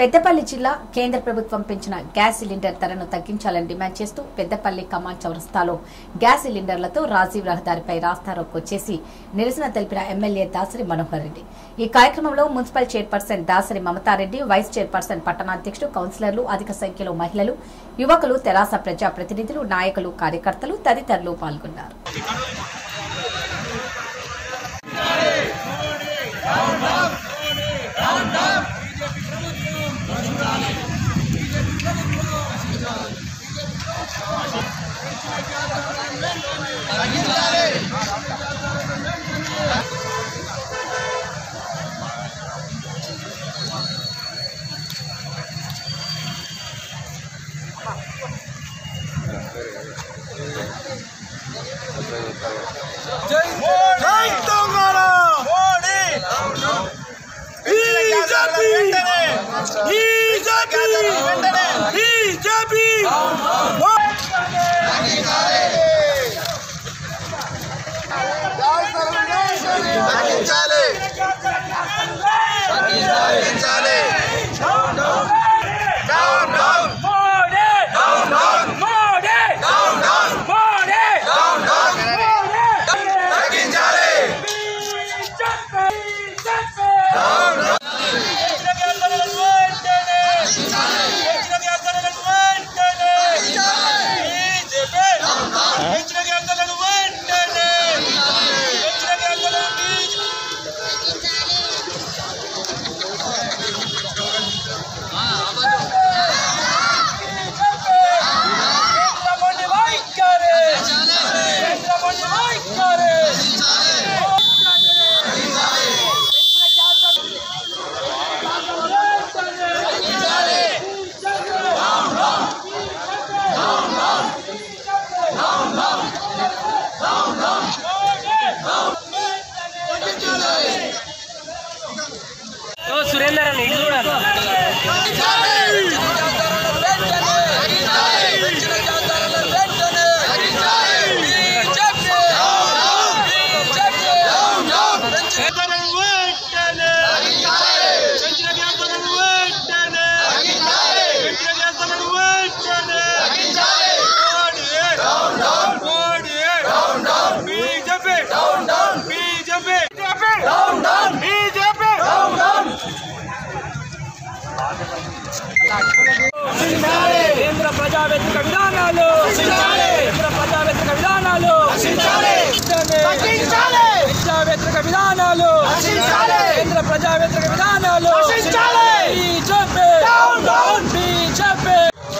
పెద్దపల్లి జిల్లా కేంద్ర ప్రభుత్వం పెంచిన గ్యాస్ సిలిండర్ ధరను తగ్గించాలని డిమాండ్ చేస్తూ పెద్దపల్లి కమాన్ చౌరస్తాలో గ్యాస్ సిలిండర్లతో రాజీవ్ రహదారిపై రాస్తారోకో చేసి నిరసన తెలిపిన ఎమ్మెల్యే దాసరి మనోహర్ రెడ్డి. ఈ కార్యక్రమంలో municipal chairperson Dasari Mamatha Reddy, vice chairperson పట్టణాధ్యక్షుడు, కౌన్సిలర్లు, అధిక సంఖ్యలో మహిళలు, యువకులు, తెరాస ప్రజాప్రతినిధులు, నాయకులు, కార్యకర్తలు తదితరులు పాల్గొన్నారు.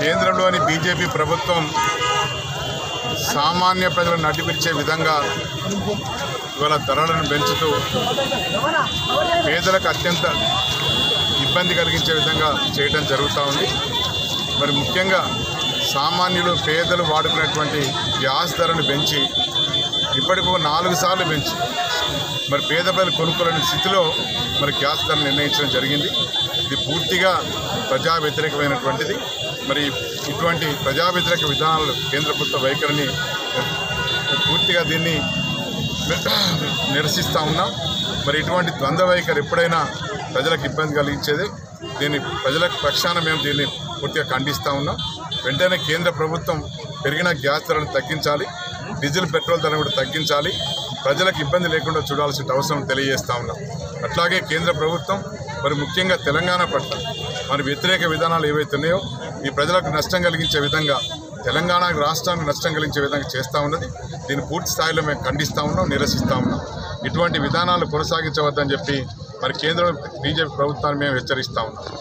కేంద్రంలోని బీజేపీ ప్రభుత్వం సామాన్య ప్రజలను నడిపించే విధంగా ఇవాళ ధరలను పెంచుతూ పేదలకు అత్యంత ఇబ్బంది కలిగించే విధంగా చేయడం జరుగుతూ ఉంది. మరి ముఖ్యంగా సామాన్యులు పేదలు వాడుకునేటువంటి గ్యాస్ ధరను పెంచి ఇప్పటికో 4 సార్లు పెంచి మరి పేద ప్రజలు కొనుక్కోలేని స్థితిలో మరి గ్యాస్ ధరను నిర్ణయించడం జరిగింది. ఇది పూర్తిగా ప్రజా వ్యతిరేకమైనటువంటిది. మరి ఇటువంటి ప్రజా వ్యతిరేక విధానాలు కేంద్ర ప్రభుత్వ వైఖరిని పూర్తిగా దీన్ని నిరసిస్తూ ఉన్నాం. మరి ఇటువంటి ద్వంద్వ వైఖరి ఎప్పుడైనా ప్రజలకు ఇబ్బంది కలిగించేది. దీన్ని ప్రజల పక్షాన మేము దీన్ని పూర్తిగా ఖండిస్తూ ఉన్నాం. వెంటనే కేంద్ర ప్రభుత్వం పెరిగిన గ్యాస్ ధరను తగ్గించాలి, డీజిల్ పెట్రోల్ ధరను కూడా తగ్గించాలి, ప్రజలకు ఇబ్బంది లేకుండా చూడాల్సిన అవసరం తెలియజేస్తూ ఉన్నాం. అట్లాగే కేంద్ర ప్రభుత్వం మరి ముఖ్యంగా తెలంగాణ పట్ల మరి వ్యతిరేక విధానాలు ఏవైతున్నాయో ఈ ప్రజలకు నష్టం కలిగించే విధంగా తెలంగాణ రాష్ట్రానికి నష్టం కలిగించే విధంగా చేస్తూ ఉన్నది. దీన్ని పూర్తి స్థాయిలో మేము ఖండిస్తూ ఉన్నాం, నిరసిస్తూ ఉన్నాం. ఇటువంటి విధానాలు కొనసాగించవద్దని చెప్పి మరి కేంద్రం బీజేపీ ప్రభుత్వాన్ని మేము హెచ్చరిస్తూ ఉన్నాం.